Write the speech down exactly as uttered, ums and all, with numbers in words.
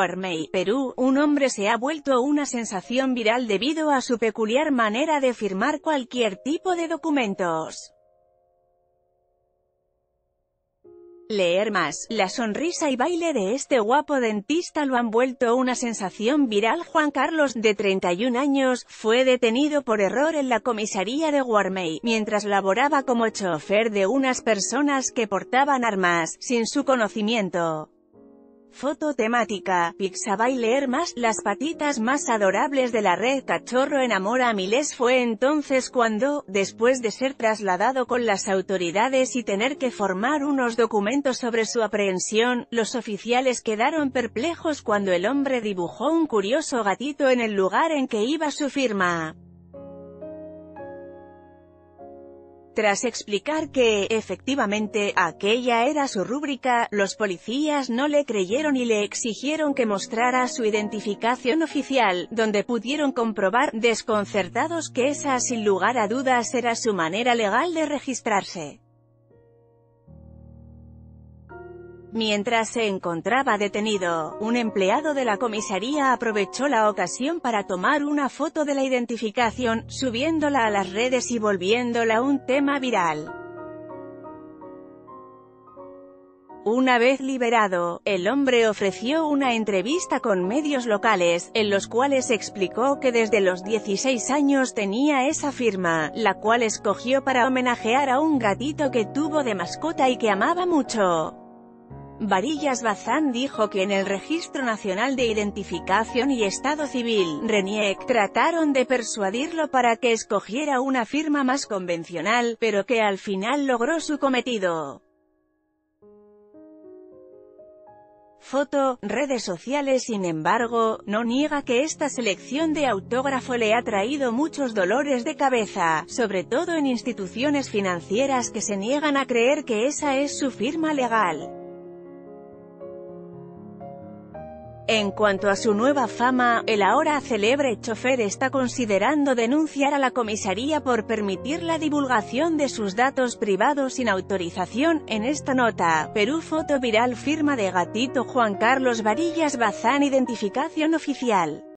Huarmey, Perú, un hombre se ha vuelto una sensación viral debido a su peculiar manera de firmar cualquier tipo de documentos. Leer más. La sonrisa y baile de este guapo dentista lo han vuelto una sensación viral. Juan Carlos, de treinta y un años, fue detenido por error en la comisaría de Huarmey, mientras laboraba como chofer de unas personas que portaban armas, sin su conocimiento. Foto temática, Pixabay. Leer más. Las patitas más adorables de la red cachorro enamora a miles. Fue entonces cuando, después de ser trasladado con las autoridades y tener que formar unos documentos sobre su aprehensión, los oficiales quedaron perplejos cuando el hombre dibujó un curioso gatito en el lugar en que iba su firma. Tras explicar que, efectivamente, aquella era su rúbrica, los policías no le creyeron y le exigieron que mostrara su identificación oficial, donde pudieron comprobar, desconcertados, que esa, sin lugar a dudas, era su manera legal de registrarse. Mientras se encontraba detenido, un empleado de la comisaría aprovechó la ocasión para tomar una foto de la identificación, subiéndola a las redes y volviéndola un tema viral. Una vez liberado, el hombre ofreció una entrevista con medios locales, en los cuales explicó que desde los dieciséis años tenía esa firma, la cual escogió para homenajear a un gatito que tuvo de mascota y que amaba mucho. Varillas Bazán dijo que en el Registro Nacional de Identificación y Estado Civil, Reniec, trataron de persuadirlo para que escogiera una firma más convencional, pero que al final logró su cometido. Foto, redes sociales. Sin embargo, no niega que esta selección de autógrafo le ha traído muchos dolores de cabeza, sobre todo en instituciones financieras que se niegan a creer que esa es su firma legal. En cuanto a su nueva fama, el ahora célebre chofer está considerando denunciar a la comisaría por permitir la divulgación de sus datos privados sin autorización. En esta nota, Perú, foto viral, firma de gatito. Juan Carlos Varillas Bazán, identificación oficial.